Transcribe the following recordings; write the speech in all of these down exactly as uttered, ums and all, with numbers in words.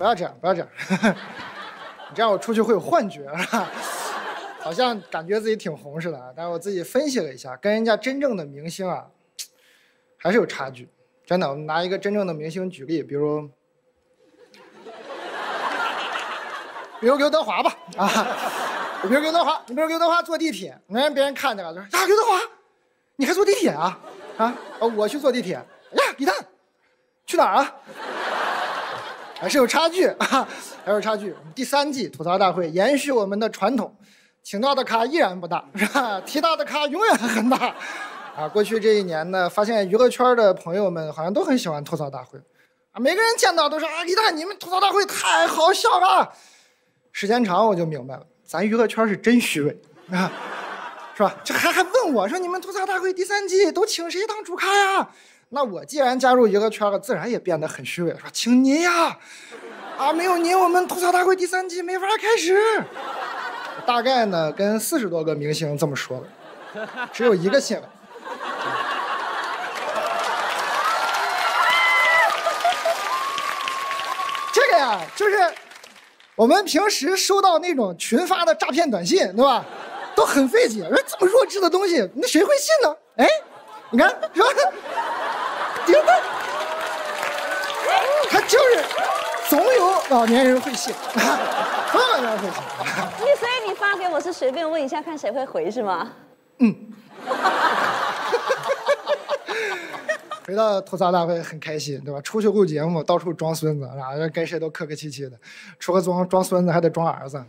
不要这样，不要这样，你这样我出去会有幻觉，好像感觉自己挺红似的。但是我自己分析了一下，跟人家真正的明星啊，还是有差距。真的，我们拿一个真正的明星举例，比如，比如刘德华吧，啊。 你比如刘德华，你比如刘德华坐地铁，你让别人看见了，就说呀，刘德华，你还坐地铁啊？啊，哦，我去坐地铁，呀，李诞，去哪儿啊？还是有差距啊，还有差距。我们第三季吐槽大会延续我们的传统，请到的咖依然不大，是吧？提到的咖永远很大。啊，过去这一年呢，发现娱乐圈的朋友们好像都很喜欢吐槽大会，啊，每个人见到都说啊，李诞，你们吐槽大会太好笑了。时间长我就明白了。 咱娱乐圈是真虚伪啊，是吧？这还还问我说你们吐槽大会第三季都请谁当主咖呀？那我既然加入娱乐圈了，自然也变得很虚伪，说请您呀，啊，没有您我们吐槽大会第三季没法开始。大概呢跟四十多个明星这么说了，只有一个信了。这个呀，就是。 我们平时收到那种群发的诈骗短信，对吧？都很费解，说这么弱智的东西，那谁会信呢？哎，你看，是吧？你看他，他就是总有老年人会信，总有老年人会信。你所以你发给我是随便问一下，看谁会回是吗？嗯。回到吐槽大会很开心，对吧？出去录节目，到处装孙子，然后跟谁都客客气气的，除了装装孙子，还得装儿子。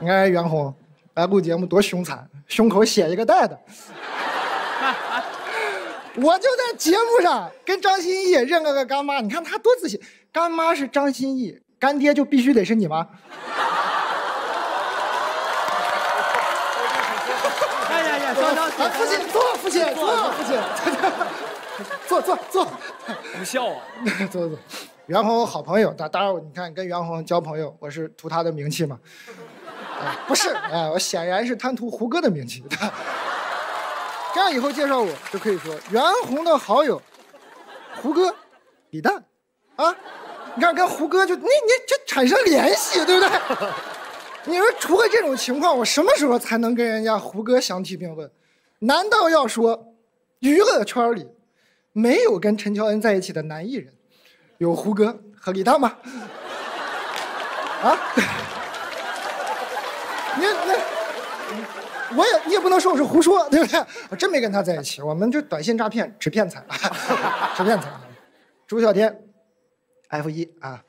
你看袁弘来录节目多凶残，胸口写一个带的。我就在节目上跟张歆艺认了个干妈，你看他多自信，干妈是张歆艺，干爹就必须得是你吗？哎呀呀，张张姐，父亲坐，父亲坐，父亲。 坐坐坐，不笑啊！坐坐，袁弘好朋友，当当然，你看跟袁弘交朋友，我是图他的名气嘛？呃、不是，哎、呃，我显然是贪图胡歌的名气。这样以后介绍我就可以说袁弘的好友，胡歌、李诞，啊，你看跟胡歌就你你就产生联系，对不对？你说除了这种情况，我什么时候才能跟人家胡歌相提并论？难道要说娱乐圈里？ 没有跟陈乔恩在一起的男艺人，有胡歌和李诞吗？啊？你那我也你也不能说我是胡说，对不对？我真没跟他在一起，我们这短信诈骗纸片财，纸片财。朱孝天 ，F 一啊，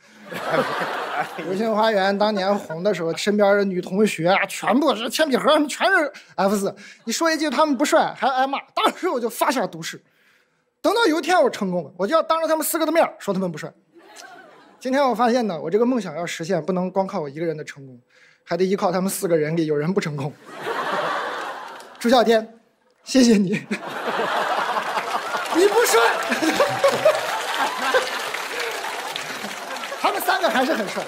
流星花园当年红的时候，身边的女同学啊，全部是铅笔盒，全是 F 四。你说一句他们不帅，还挨骂，当时我就发下毒誓。 等到有一天我成功了，我就要当着他们四个的面说他们不帅。今天我发现呢，我这个梦想要实现，不能光靠我一个人的成功，还得依靠他们四个人里有人不成功。朱孝天，谢谢你，你不帅，他们三个还是很帅。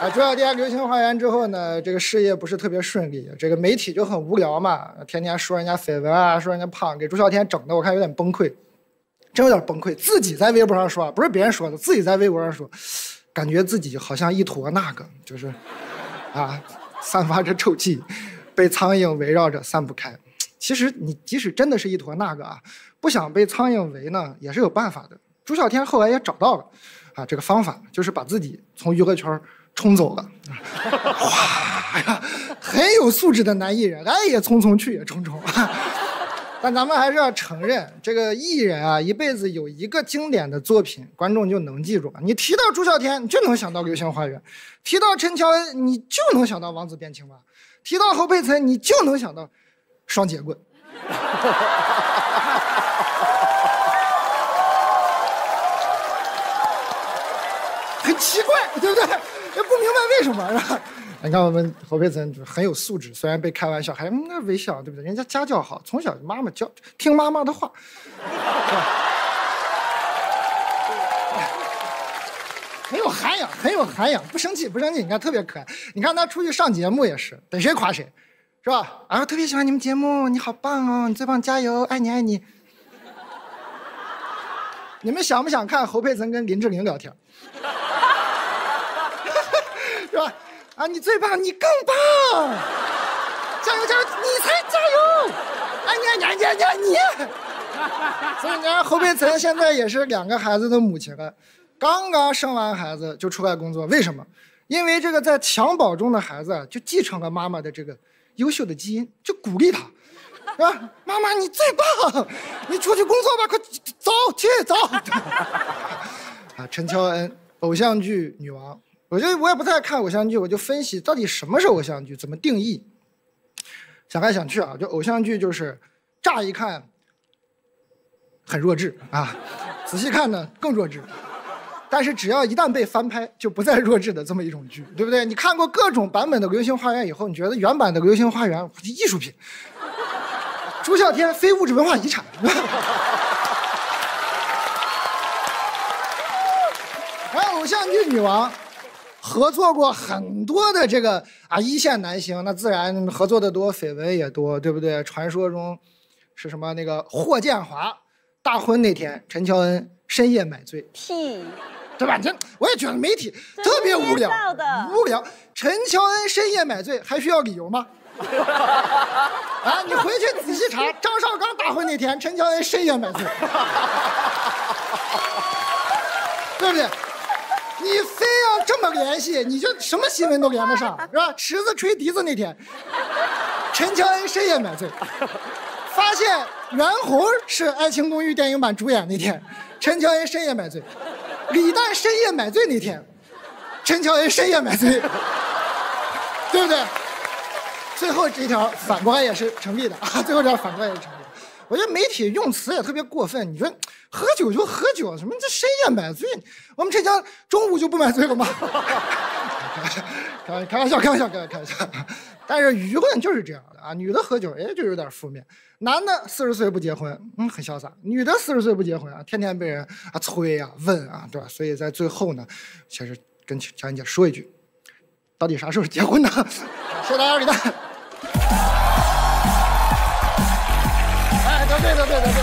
啊，朱孝天流星花园之后呢，这个事业不是特别顺利，这个媒体就很无聊嘛，天天说人家绯闻啊，说人家胖，给朱孝天整的我看有点崩溃。 真有点崩溃，自己在微博上说，不是别人说的，自己在微博上说，感觉自己好像一坨那个，就是，啊，散发着臭气，被苍蝇围绕着散不开。其实你即使真的是一坨那个啊，不想被苍蝇围呢，也是有办法的。朱孝天后来也找到了，啊，这个方法就是把自己从娱乐圈冲走了。哇呀，很有素质的男艺人，来也匆匆，去也匆匆。但咱们还是要承认，这个艺人啊，一辈子有一个经典的作品，观众就能记住。你提到朱孝天，你就能想到《流星花园》；提到陈乔恩，你就能想到《王子变青蛙》；提到侯佩岑，你就能想到《双截棍》。很奇怪，对不对？也不明白为什么，是吧？ 你看我们侯佩岑就很有素质，虽然被开玩笑，还那微笑，对不对？人家家教好，从小妈妈教，听妈妈的话。很有涵养，很有涵养，不生气，不生气。你看特别可爱。你看他出去上节目也是，逮谁夸谁，是吧？啊，我特别喜欢你们节目，你好棒哦，你最棒，加油，爱你爱你。你们想不想看侯佩岑跟林志玲聊天？啊，你最棒，你更棒，加油加油，你才加油！哎呀呀呀呀你！所以你看侯佩岑现在也是两个孩子的母亲了，刚刚生完孩子就出来工作，为什么？因为这个在襁褓中的孩子啊，就继承了妈妈的这个优秀的基因，就鼓励他。 啊，妈妈你最棒，你出去工作吧，快走去走。啊，陈乔恩，偶像剧女王，我觉得我也不太看偶像剧，我就分析到底什么是偶像剧，怎么定义。想来想去啊，就偶像剧就是乍一看很弱智啊，仔细看呢更弱智，但是只要一旦被翻拍，就不再弱智的这么一种剧，对不对？你看过各种版本的《流星花园》以后，你觉得原版的《流星花园》艺术品。 朱孝天非物质文化遗产。还有偶像剧女王，合作过很多的这个啊一线男星，那自然合作的多，绯闻也多，对不对？传说中是什么那个霍建华大婚那天，陈乔恩深夜买醉，屁，对吧？这我也觉得媒体特别无聊，无聊。陈乔恩深夜买醉还需要理由吗？ 啊！你回去仔细查，张绍刚大婚那天，陈乔恩深夜买醉，对不对？你非要这么联系，你就什么新闻都连得上，是吧？池子吹笛子那天，陈乔恩深夜买醉，发现袁弘是《爱情公寓》电影版主演那天，陈乔恩深夜买醉，李诞深夜买醉那天，陈乔恩深夜买醉，对不对？ 最后这条反过来也是成立的啊！最后这条反过来也是成立的。我觉得媒体用词也特别过分。你说喝酒就喝酒，什么这深夜买醉？我们这家中午就不买醉了吗？开开玩笑，开玩笑，开玩笑。但是舆论就是这样的啊！女的喝酒，哎，就有点负面；男的四十岁不结婚，嗯，很潇洒；女的四十岁不结婚啊，天天被人啊催啊问啊，对吧？所以在最后呢，其实跟乔恩姐说一句：到底啥时候结婚呢？谢谢大家，李诞。 哎，得罪得罪得罪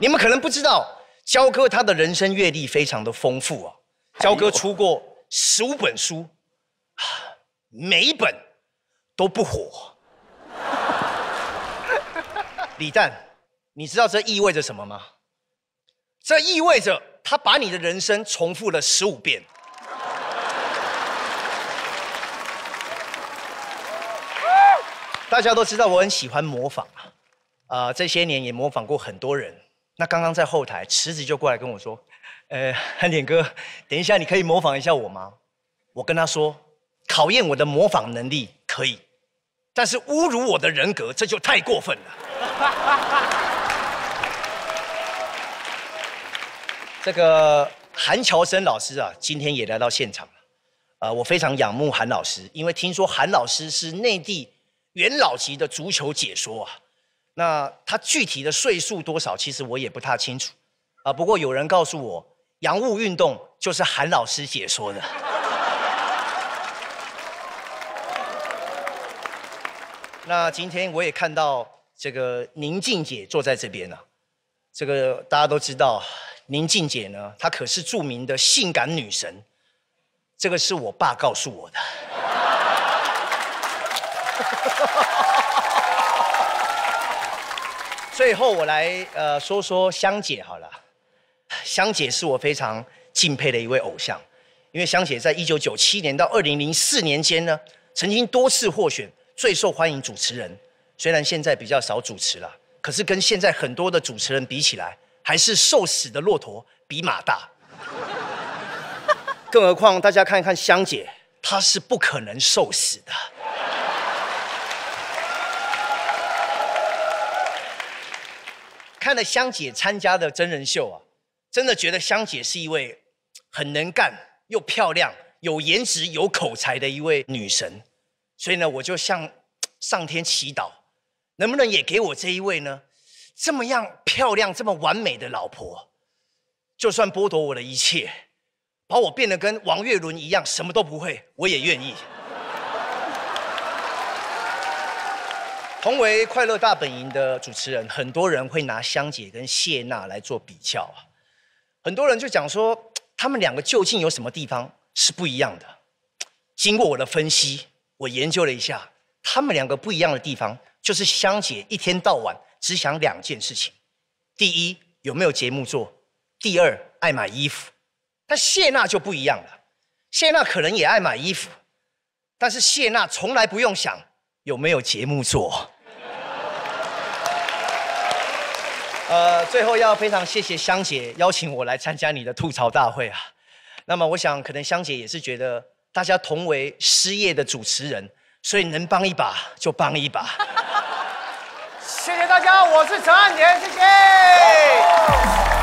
你们可能不知道，焦哥他的人生阅历非常的丰富啊。焦哥出过十五本书，每一本都不火。李诞，你知道这意味着什么吗？这意味着他把你的人生重复了十五遍。大家都知道我很喜欢模仿啊，啊、呃，这些年也模仿过很多人。 那刚刚在后台，池子就过来跟我说：“呃，汉典哥，等一下，你可以模仿一下我吗？”我跟他说：“考验我的模仿能力可以，但是侮辱我的人格，这就太过分了。”这个韩乔生老师啊，今天也来到现场了。呃，我非常仰慕韩老师，因为听说韩老师是内地元老级的足球解说啊。 那他具体的岁数多少，其实我也不太清楚啊。不过有人告诉我，洋务运动就是韩老师解说的。那今天我也看到这个宁静姐坐在这边了、啊。这个大家都知道，宁静姐呢，她可是著名的性感女神。这个是我爸告诉我的。最后我来呃说说香姐好了，香姐是我非常敬佩的一位偶像，因为香姐在一九九七年到二零零四年间呢，曾经多次获选最受欢迎主持人，虽然现在比较少主持了，可是跟现在很多的主持人比起来，还是瘦死的骆驼比马大。更何况大家看一看香姐，她是不可能瘦死的。 看了香姐参加的真人秀啊，真的觉得香姐是一位很能干又漂亮有颜值、有口才的一位女神，所以呢，我就向上天祈祷，能不能也给我这一位呢？这么样漂亮、这么完美的老婆，就算剥夺我的一切，把我变得跟王岳伦一样，什么都不会，我也愿意。同为快乐大本营的主持人，很多人会拿香姐跟谢娜来做比较啊，很多人就讲说，他们两个究竟有什么地方是不一样的？经过我的分析，我研究了一下，他们两个不一样的地方，就是香姐一天到晚只想两件事情：第一，有没有节目做；第二，爱买衣服。但谢娜就不一样了，谢娜可能也爱买衣服，但是谢娜从来不用想有没有节目做。呃，最后要非常谢谢香姐邀请我来参加你的吐槽大会啊。那么我想，可能香姐也是觉得大家同为失业的主持人，所以能帮一把就帮一把。谢谢大家，我是陈汉典，谢谢。